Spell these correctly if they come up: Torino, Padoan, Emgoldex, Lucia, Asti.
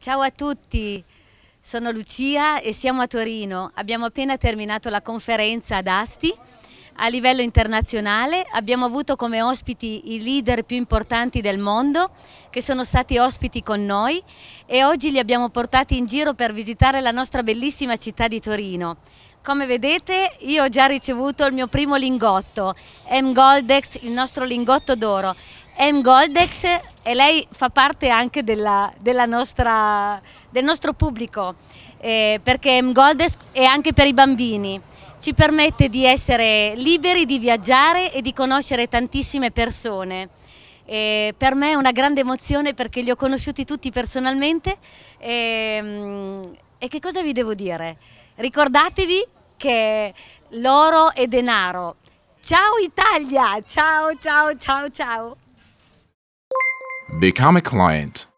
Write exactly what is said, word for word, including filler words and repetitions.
Ciao a tutti, sono Lucia e siamo a Torino. Abbiamo appena terminato la conferenza ad Asti. A livello internazionale abbiamo avuto come ospiti i leader più importanti del mondo che sono stati ospiti con noi e oggi li abbiamo portati in giro per visitare la nostra bellissima città di Torino. Come vedete io ho già ricevuto il mio primo lingotto, Emgoldex, il nostro lingotto d'oro. Emgoldex, e lei fa parte anche della, della nostra, del nostro pubblico eh, perché Emgoldex è anche per i bambini. Ci permette di essere liberi, di viaggiare e di conoscere tantissime persone. E per me è una grande emozione perché li ho conosciuti tutti personalmente e, e che cosa vi devo dire? Ricordatevi che l'oro è denaro. Ciao Italia! Ciao, ciao, ciao, ciao! Become a client.